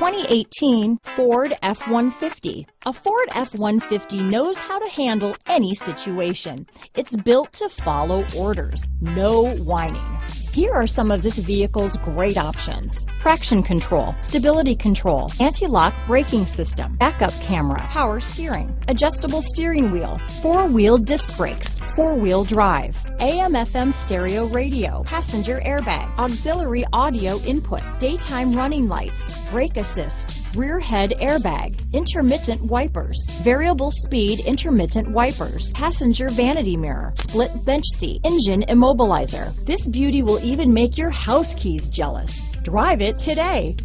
2018 Ford F-150. A Ford F-150 knows how to handle any situation. It's built to follow orders, no whining. Here are some of this vehicle's great options: traction control, stability control, anti-lock braking system, backup camera, power steering, adjustable steering wheel, four-wheel disc brakes, four-wheel drive, AM/FM stereo radio, passenger airbag, auxiliary audio input, daytime running lights, brake assist, rear head airbag, intermittent wipers, variable speed intermittent wipers, passenger vanity mirror, split bench seat, engine immobilizer. This beauty will even make your house keys jealous. Drive it today.